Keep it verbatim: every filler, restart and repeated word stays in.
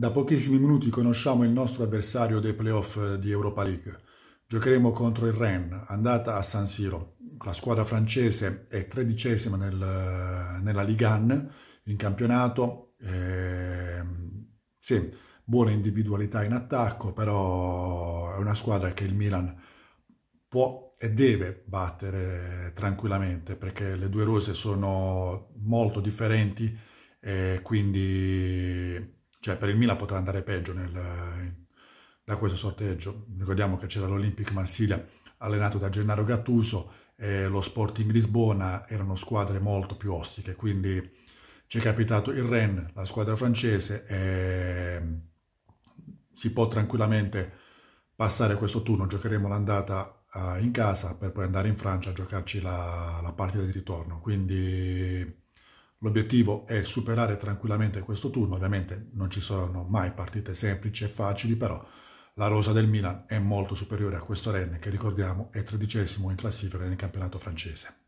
Da pochissimi minuti conosciamo il nostro avversario dei playoff di Europa League. Giocheremo contro il Rennes, andata a San Siro. La squadra francese è tredicesima nel, nella Ligue uno in campionato. Eh, sì, buona individualità in attacco, però è una squadra che il Milan può e deve battere tranquillamente, perché le due rose sono molto differenti e quindi... Cioè, per il Milan potrà andare peggio nel, da questo sorteggio. Ricordiamo che c'era l'Olympique Marsiglia allenato da Gennaro Gattuso e lo Sporting Lisbona erano squadre molto più ostiche, quindi ci è capitato il Rennes, la squadra francese, e si può tranquillamente passare questo turno. Giocheremo l'andata in casa per poi andare in Francia a giocarci la, la partita di ritorno, quindi... L'obiettivo è superare tranquillamente questo turno. Ovviamente non ci sono mai partite semplici e facili, però la rosa del Milan è molto superiore a questo Rennes, che ricordiamo è tredicesimo in classifica nel campionato francese.